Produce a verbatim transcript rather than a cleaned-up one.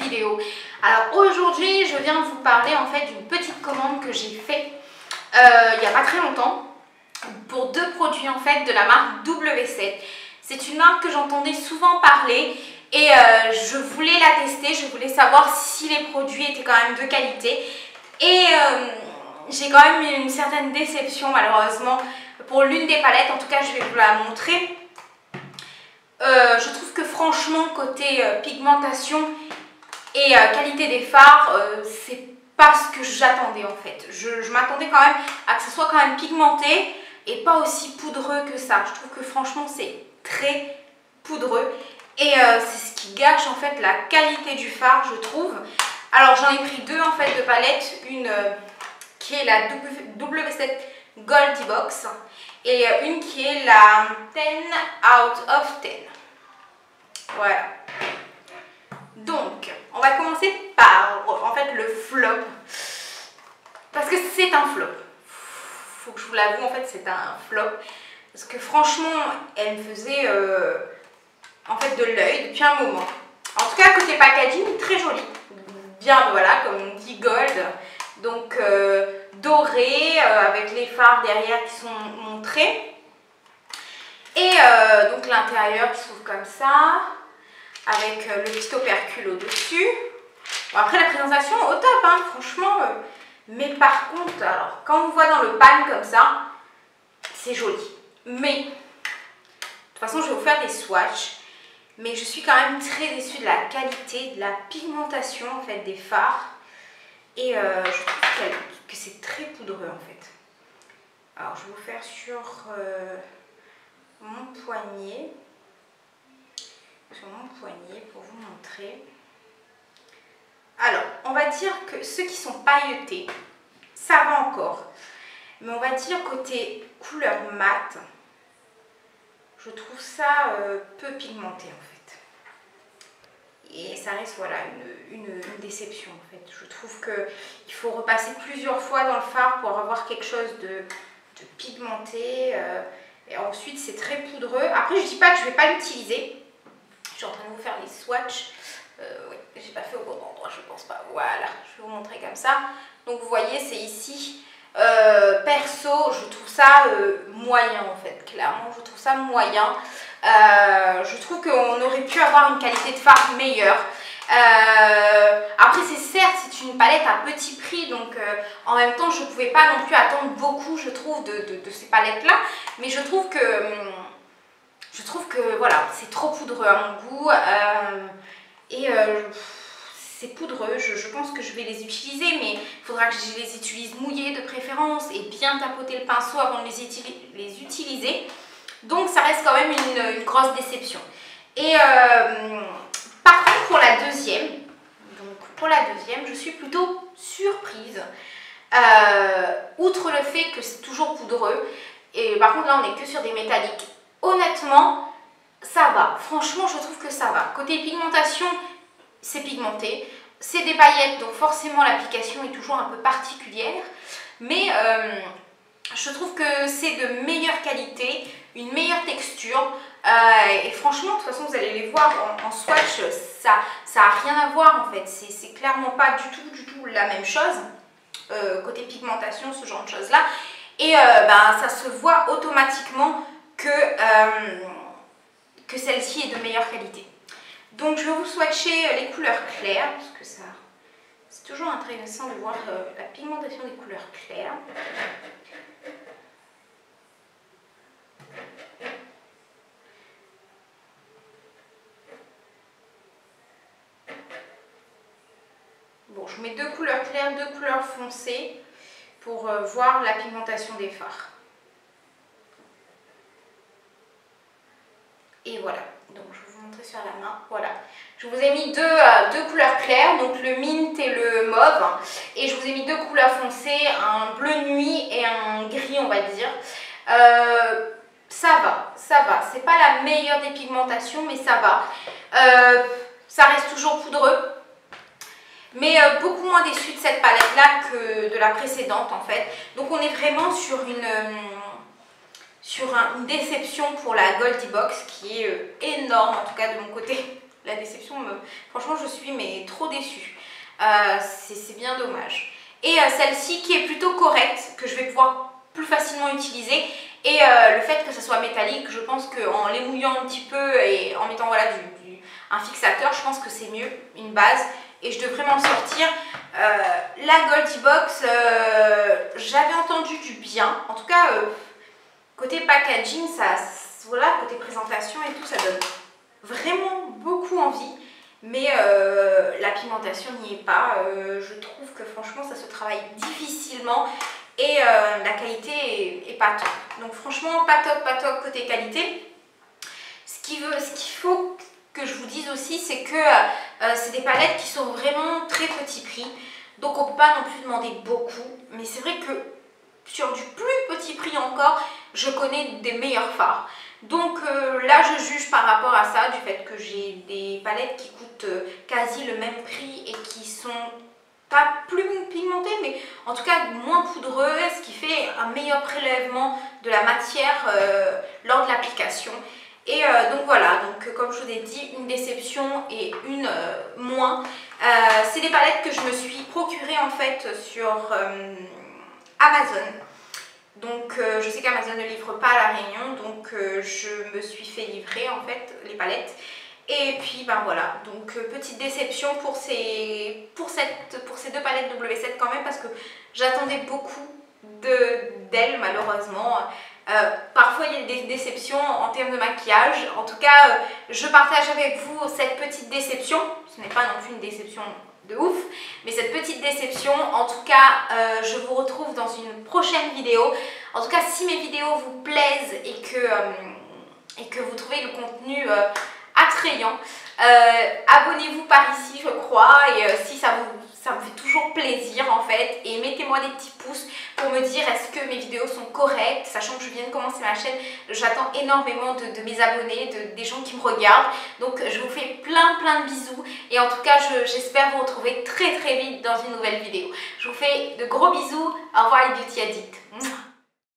nouvelle vidéo. Alors aujourd'hui je viens vous parler en fait d'une petite commande que j'ai faite euh, il n'y a pas très longtemps pour deux produits en fait de la marque W sept. C'est une marque que j'entendais souvent parler et euh, je voulais la tester, je voulais savoir si les produits étaient quand même de qualité et euh, j'ai quand même eu une certaine déception malheureusement pour l'une des palettes, en tout cas je vais vous la montrer. Euh, je trouve que franchement côté euh, pigmentation et euh, qualité des fards, euh, c'est pas ce que j'attendais en fait. Je, je m'attendais quand même à que ce soit quand même pigmenté et pas aussi poudreux que ça. Je trouve que franchement c'est très poudreux et euh, c'est ce qui gâche en fait la qualité du fard, je trouve. Alors j'en ai pris deux en fait de palettes, une euh, qui est la W sept Goldie Box et euh, une qui est la dix out of dix. Voilà. Donc, on va commencer par en fait le flop, parce que c'est un flop. Faut que je vous l'avoue, en fait, c'est un flop, parce que franchement, elle me faisait euh, en fait de l'œil depuis un moment. En tout cas, côté packaging, très joli, bien voilà, comme on dit gold, donc euh, doré euh, avec les fards derrière qui sont montrés, et euh, donc l'intérieur qui s'ouvre comme ça, avec le petit opercule au-dessus. Bon, après la présentation au top, hein, franchement. Euh, mais par contre, alors quand on voit dans le pan comme ça, c'est joli. Mais, de toute façon, je vais vous faire des swatchs. Mais je suis quand même très déçue de la qualité, de la pigmentation en fait des fards. Et euh, je trouve que c'est très poudreux en fait. Alors, je vais vous faire sur euh, mon poignet. Sur mon poignet pour vous montrer. Alors, on va dire que ceux qui sont pailletés, ça va encore. Mais on va dire côté couleur mate, je trouve ça euh, peu pigmenté en fait. Et ça reste voilà une, une, une déception en fait. Je trouve qu'il faut repasser plusieurs fois dans le fard pour avoir quelque chose de, de pigmenté. Euh, et ensuite, c'est très poudreux. Après, je ne dis pas que je ne vais pas l'utiliser. Je suis en train de vous faire les swatchs. Euh, oui, j'ai pas fait au bon endroit, je pense pas. Voilà, je vais vous montrer comme ça. Donc vous voyez, c'est ici. Euh, perso, je trouve ça euh, moyen en fait. Clairement, je trouve ça moyen. Euh, je trouve qu'on aurait pu avoir une qualité de fard meilleure. Euh, après, c'est certes, c'est une palette à petit prix. Donc euh, en même temps, je ne pouvais pas non plus attendre beaucoup, je trouve, de, de, de ces palettes-là. Mais je trouve que... Hum, Je trouve que voilà, c'est trop poudreux à mon goût euh, et euh, c'est poudreux, je, je pense que je vais les utiliser mais il faudra que je les utilise mouillés de préférence et bien tapoter le pinceau avant de les, les utiliser. Donc ça reste quand même une, une grosse déception. Et euh, par contre pour la deuxième, donc pour la deuxième je suis plutôt surprise, euh, outre le fait que c'est toujours poudreux et par contre là on n'est que sur des métalliques. Honnêtement, ça va. Franchement, je trouve que ça va. Côté pigmentation, c'est pigmenté. C'est des paillettes, donc forcément l'application est toujours un peu particulière. Mais euh, je trouve que c'est de meilleure qualité, une meilleure texture. Euh, et franchement, de toute façon, vous allez les voir en, en swatch, ça ça n'a rien à voir en fait. C'est clairement pas du tout, du tout la même chose. Euh, côté pigmentation, ce genre de choses-là. Et euh, ben, ça se voit automatiquement que, euh, que celle-ci est de meilleure qualité. Donc je vais vous swatcher les couleurs claires, parce que ça c'est toujours intéressant de voir euh, la pigmentation des couleurs claires. Bon, je mets deux couleurs claires, deux couleurs foncées pour euh, voir la pigmentation des fards. Et voilà, donc je vais vous montrer sur la main, voilà. Je vous ai mis deux, euh, deux couleurs claires, donc le mint et le mauve. Et je vous ai mis deux couleurs foncées, un bleu nuit et un gris on va dire. Euh, ça va, ça va, c'est pas la meilleure des pigmentations mais ça va. Euh, ça reste toujours poudreux. Mais euh, beaucoup moins déçue de cette palette là que de la précédente en fait. Donc on est vraiment sur une... Euh, sur une déception pour la Goldie Box qui est énorme en tout cas de mon côté. la déception me... Franchement je suis mais trop déçue. Euh, c'est bien dommage. Et euh, celle-ci qui est plutôt correcte, que je vais pouvoir plus facilement utiliser. Et euh, le fait que ça soit métallique, je pense qu'en l'émouillant un petit peu et en mettant voilà, du, du, un fixateur, je pense que c'est mieux, une base. Et je devrais m'en sortir. Euh, la Goldie Box, euh, j'avais entendu du bien. En tout cas, euh, côté packaging, ça, voilà, côté présentation et tout, ça donne vraiment beaucoup envie. Mais euh, la pimentation n'y est pas. Euh, je trouve que franchement, ça se travaille difficilement. Et euh, la qualité est, est pas top. Donc franchement, pas top, pas top côté qualité. Ce qu'il qu'il faut que je vous dise aussi, c'est que euh, c'est des palettes qui sont vraiment très petit prix. Donc on ne peut pas non plus demander beaucoup. Mais c'est vrai que sur du plus petit prix encore, je connais des meilleurs phares. Donc euh, là, je juge par rapport à ça, du fait que j'ai des palettes qui coûtent euh, quasi le même prix et qui sont... pas plus pigmenté, mais en tout cas moins poudreux, ce qui fait un meilleur prélèvement de la matière euh, lors de l'application. Et euh, donc voilà, donc comme je vous ai dit, une déception et une euh, moins. Euh, c'est des palettes que je me suis procurées en fait sur euh, Amazon. Donc euh, je sais qu'Amazon ne livre pas à La Réunion, donc euh, je me suis fait livrer en fait les palettes. Et puis ben voilà, donc euh, petite déception pour ces, pour, cette, pour ces deux palettes W sept quand même, parce que j'attendais beaucoup d'elles de, malheureusement. Euh, parfois il y a des déceptions en termes de maquillage. En tout cas, euh, je partage avec vous cette petite déception. Ce n'est pas non plus une déception de ouf, mais cette petite déception. En tout cas, euh, je vous retrouve dans une prochaine vidéo. En tout cas, si mes vidéos vous plaisent et que, euh, et que vous trouvez le contenu... Euh, attrayant. Euh, Abonnez-vous par ici, je crois, et euh, si ça vous ça me fait toujours plaisir en fait, et mettez-moi des petits pouces pour me dire est-ce que mes vidéos sont correctes, sachant que je viens de commencer ma chaîne, j'attends énormément de, de mes abonnés, de, des gens qui me regardent, donc je vous fais plein plein de bisous, et en tout cas j'espère je, vous retrouver très très vite dans une nouvelle vidéo. Je vous fais de gros bisous, au revoir les beauty addicts.